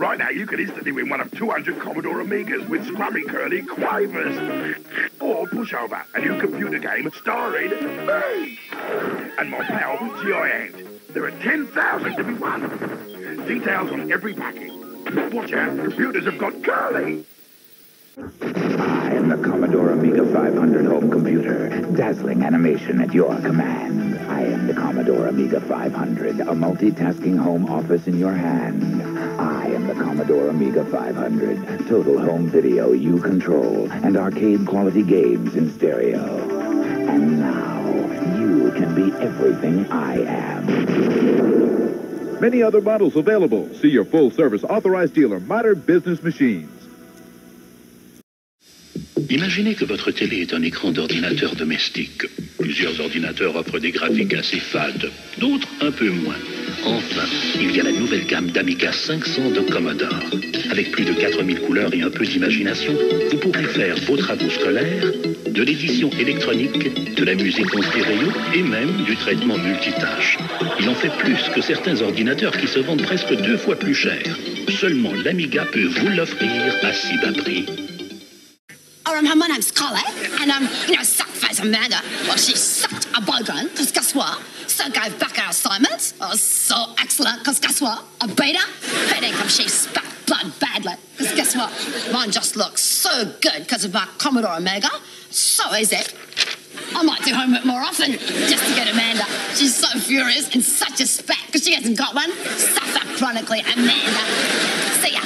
Right now, you can instantly win one of 200 Commodore Amigas with Scrummy Curly Quavers. Or Pushover, a new computer game starring me and my pal, G.I. Ant. There are 10,000 to be won. Details on every package. Watch out, computers have got curly. I am the Commodore Amiga 500 home computer. Dazzling animation at your command. I am the Commodore Amiga 500, a multitasking home office in your hand. I am the Commodore Amiga 500, total home video you control, and arcade quality games in stereo. And now, you can be everything I am. Many other models available. See your full-service authorized dealer, Modern Business Machines. Imaginez que votre télé est un écran d'ordinateur domestique. Plusieurs ordinateurs offrent des graphiques assez fades, d'autres un peu moins. Enfin, il y a la nouvelle gamme d'Amiga 500 de Commodore. Avec plus de 4000 couleurs et un peu d'imagination, vous pourrez faire vos travaux scolaires, de l'édition électronique, de la musique en stéréo et même du traitement multitâche. Il en fait plus que certains ordinateurs qui se vendent presque 2 fois plus cher. Seulement l'Amiga peut vous l'offrir à si bas prix. My name's Colette, and suckface Amanda. Well, she sucked a bogan, because guess what? So gave back our assignments. I was so excellent, because guess what? I beat her. Beat her, she spat blood badly. Because guess what? Mine just looks so good because of my Commodore Omega. So easy. I might do homework more often just to get Amanda. She's so furious and such a spat because she hasn't got one. Suffer chronically, Amanda. See ya.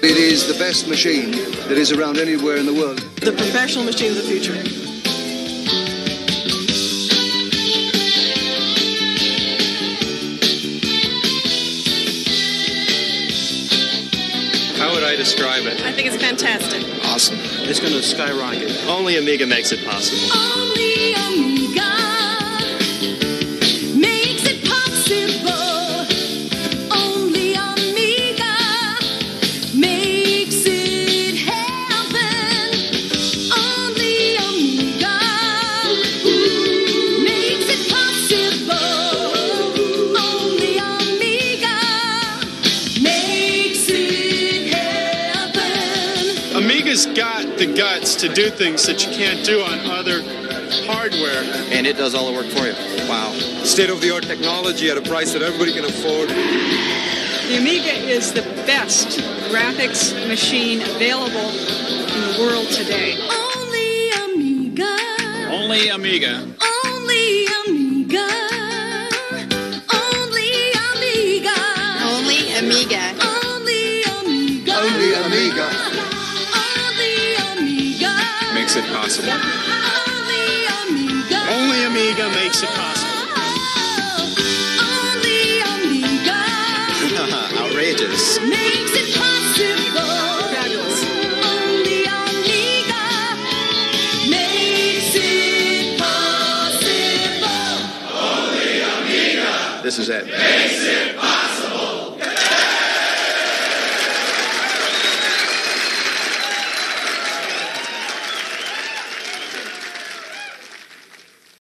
It is the best machine that is around anywhere in the world. The professional machine of the future. How would I describe it? I think it's fantastic. Awesome. It's going to skyrocket. Only Amiga makes it possible. Only Amiga makes it possible. Got the guts to do things that you can't do on other hardware. And it does all the work for you. Wow. State-of-the-art technology at a price that everybody can afford. The Amiga is the best graphics machine available in the world today. Only Amiga. Only Amiga. Only Amiga. Only Amiga. Only Amiga. Only Amiga. Only Amiga. It possible. Only Amiga. Only Amiga makes it possible. Only Amiga. Outrageous. Makes it possible. Fabulous. Only Amiga makes it possible. Only Amiga. This is it. Makes it possible.